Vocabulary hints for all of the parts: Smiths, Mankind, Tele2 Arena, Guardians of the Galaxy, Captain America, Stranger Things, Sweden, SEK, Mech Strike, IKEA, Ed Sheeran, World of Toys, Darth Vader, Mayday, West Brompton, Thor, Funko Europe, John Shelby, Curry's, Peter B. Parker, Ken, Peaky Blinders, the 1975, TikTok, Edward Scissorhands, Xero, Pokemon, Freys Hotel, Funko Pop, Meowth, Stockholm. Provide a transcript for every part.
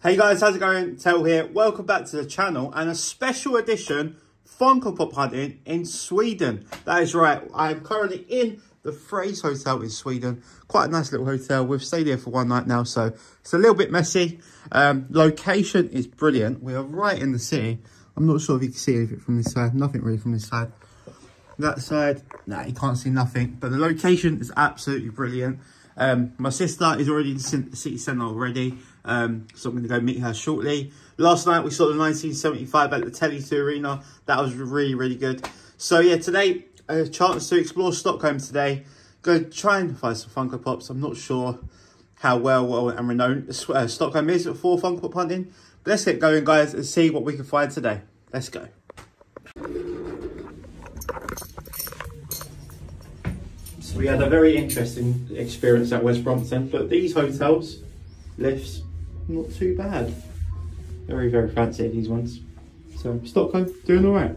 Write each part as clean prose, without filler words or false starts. Hey guys, how's it going? Tel here. Welcome back to the channel and a special edition Funko Pop hunting in Sweden. That is right, I am currently in the Freys Hotel in Sweden. Quite a nice little hotel. We've stayed here for one night now, so it's a little bit messy. Location is brilliant. We are right in the city. I'm not sure if you can see anything from this side. Nothing really from this side. That side, nah, you can't see nothing. But the location is absolutely brilliant. My sister is already in the city centre already, so I'm going to go meet her shortly. Last night we saw the 1975 at the Tele2 Arena. That was really, really good. So yeah, today, a chance to explore Stockholm today. Go try and find some Funko Pops. I'm not sure how well and renowned Stockholm is for Funko Pop hunting. But let's get going, guys, and see what we can find today. Let's go. We had a very interesting experience at West Brompton, but these hotels, lifts, not too bad. Very, very fancy, these ones. So, Stockholm, doing all right.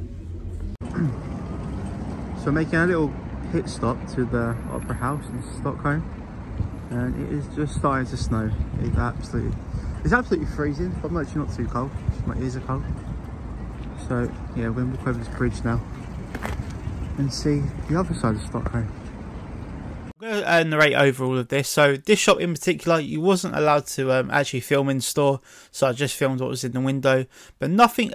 So, making a little pit stop to the Opera House in Stockholm, and it is just starting to snow. It's absolutely freezing, but I'm actually not too cold. My ears are cold. So, yeah, we're going to walk over this bridge now and see the other side of Stockholm. I'm going to narrate over all of this. So this shop in particular, you wasn't allowed to actually film in store, so I just filmed what was in the window, but nothing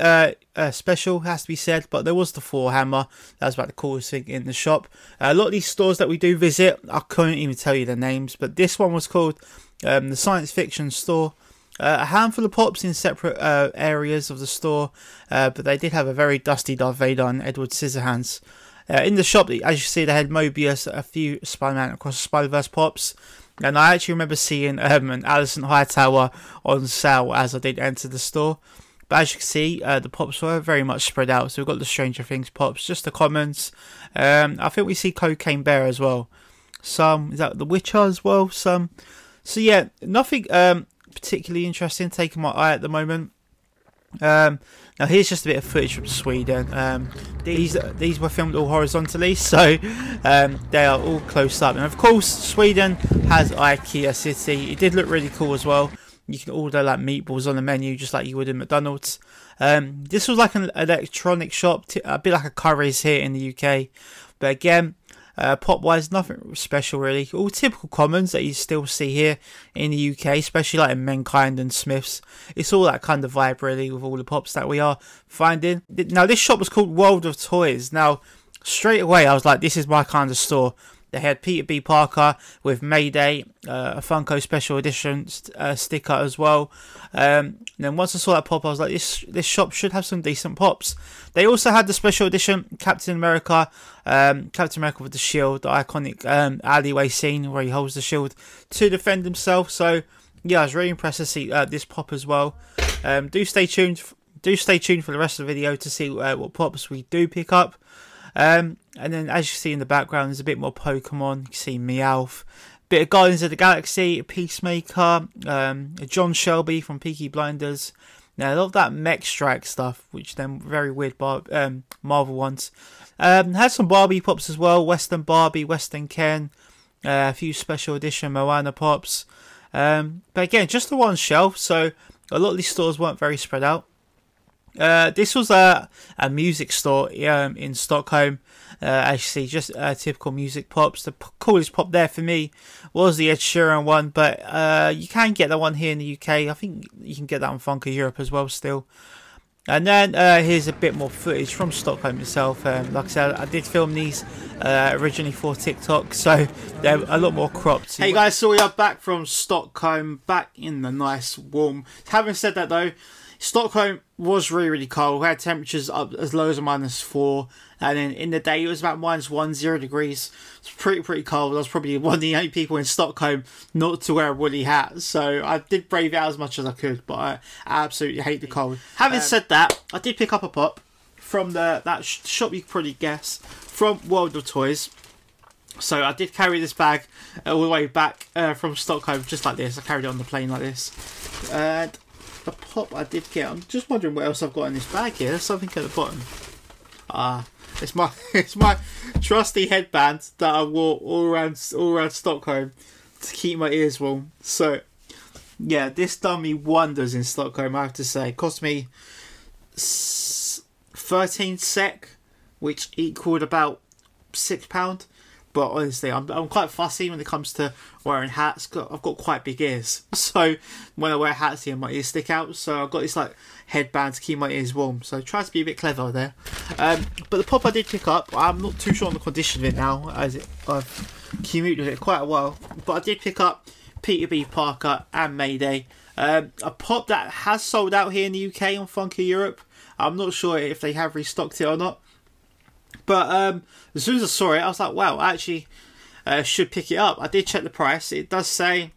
special has to be said. But there was the Thor hammer. That was about the coolest thing in the shop. A lot of these stores that we do visit, I couldn't even tell you their names, but this one was called the Science Fiction Store. A handful of pops in separate areas of the store, but they did have a very dusty Darth Vader and Edward Scissorhands. In the shop, as you see, they had Mobius, a few Spider-Man across Spider-Verse pops. And I actually remember seeing an Allison Hightower on sale as I did enter the store. But as you can see, the pops were very much spread out. So we've got the Stranger Things pops, just the commons. I think we see Cocaine Bear as well. Some, is that the Witcher as well? Some. So yeah, nothing particularly interesting taking my eye at the moment. Now here's just a bit of footage from Sweden. These were filmed all horizontally, so they are all close up. And of course, Sweden has IKEA City. It did look really cool as well. You can order like meatballs on the menu, just like you would in McDonald's. This was like an electronic shop, a bit like a Curry's here in the UK. But again, pop wise, nothing special really. All typical commons that you still see here in the UK, especially like in Mankind and Smiths. It's all that kind of vibe really with all the pops that we are finding. Now this shop was called World of Toys. Now straight away I was like, this is my kind of store. They had Peter B. Parker with Mayday, a Funko special edition sticker as well. And then once I saw that pop, I was like, this shop should have some decent pops. They also had the special edition Captain America with the shield, the iconic alleyway scene where he holds the shield to defend himself. So yeah, I was really impressed to see this pop as well. Do stay tuned for the rest of the video to see what pops we do pick up. And then as you see in the background, there's a bit more Pokemon. You can see Meowth, bit of Guardians of the Galaxy, Peacemaker, John Shelby from Peaky Blinders. Now I love that Mech Strike stuff, which them very weird Marvel ones. Had some Barbie pops as well, Western Barbie, Western Ken, a few special edition Moana pops. But again, just the one shelf, so a lot of these stores weren't very spread out. This was a music store in Stockholm. As you see, just typical music pops. The coolest pop there for me was the Ed Sheeran one, but you can get that one here in the UK. I think you can get that on Funko Europe as well still. And then here's a bit more footage from Stockholm itself. Like I said, I did film these originally for TikTok, so they're a lot more cropped. Hey guys, so we are back from Stockholm, back in the nice warm. Having said that though, Stockholm was really, really cold. We had temperatures up as low as -4, and then in the day it was about -10 degrees. It's pretty cold. I was probably one of the only people in Stockholm not to wear a woolly hat, so I did brave it out as much as I could, but I absolutely hate the cold. Having said that, I did pick up a pop from that shop you could probably guess, from World of Toys. So I did carry this bag all the way back from Stockholm, just like this. I carried it on the plane like this. And the pop I did get, I'm just wondering what else I've got in this bag here. There's something at the bottom. It's my trusty headband that I wore all around Stockholm to keep my ears warm. So Yeah, this done me wonders in Stockholm, I have to say. It cost me 13 SEK, which equaled about £6. But honestly, I'm quite fussy when it comes to wearing hats. I've got quite big ears, so when I wear hats here, my ears stick out. So I've got this like headband to keep my ears warm. So I try to be a bit clever there. But the pop I did pick up, I'm not too sure on the condition of it now, as I've commuted it quite a while. But I did pick up Peter B. Parker and Mayday, a pop that has sold out here in the UK on Funko Europe. I'm not sure if they have restocked it or not. But as soon as I saw it, I was like, wow, I actually should pick it up. I did check the price. It does say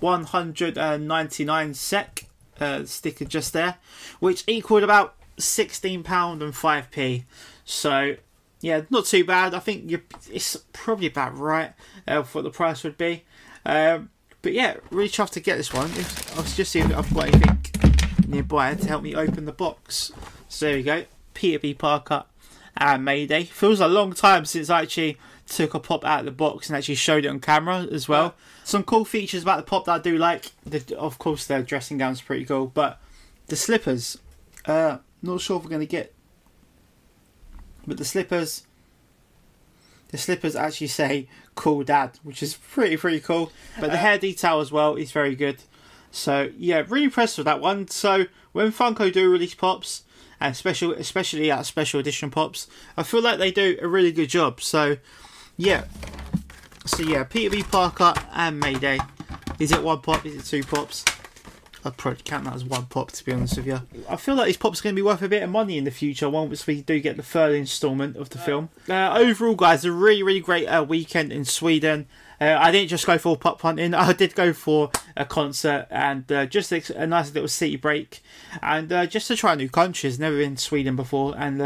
199 SEK, sticker just there, which equaled about £16.05. So, yeah, not too bad. I think it's probably about right for what the price would be. But, yeah, really chuffed to get this one. I was just seeing if I've got anything nearby to help me open the box. So, there we go. Peter B. Parker and Mayday. Feels a long time since I actually took a pop out of the box and actually showed it on camera as well. Some cool features about the pop that I do like. Of course, their dressing gown's pretty cool, but the slippers, not sure if we're going to get, but the slippers actually say cool dad, which is pretty cool. But the hair detail as well is very good. So yeah, really impressed with that one. So when Funko do release pops, and especially at special edition pops, I feel like they do a really good job. So yeah, Peter B. Parker and Mayday. Is it one pop? Is it two pops? I'd probably count that as one pop, to be honest with you. I feel like these pops are going to be worth a bit of money in the future once we do get the third instalment of the film. Overall, guys, a really great weekend in Sweden. I didn't just go for pop hunting. I did go for a concert and just a nice little city break, and just to try new countries. Never been to Sweden before, and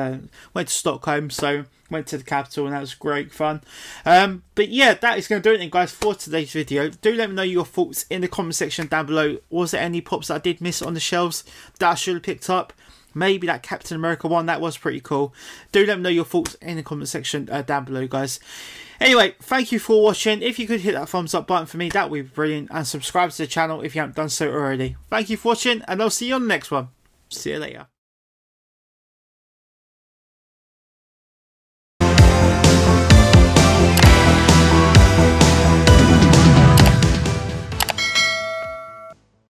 went to Stockholm, so went to the capital, and that was great fun. But yeah, that is going to do it then, guys, for today's video. Do let me know your thoughts in the comment section down below. Was there any pops that I did miss on the shelves that I should have picked up? Maybe that Captain America one, that was pretty cool. Do let me know your thoughts in the comment section down below, guys. Anyway, thank you for watching. If you could hit that thumbs up button for me, that would be brilliant. And subscribe to the channel if you haven't done so already. Thank you for watching, and I'll see you on the next one. See you later.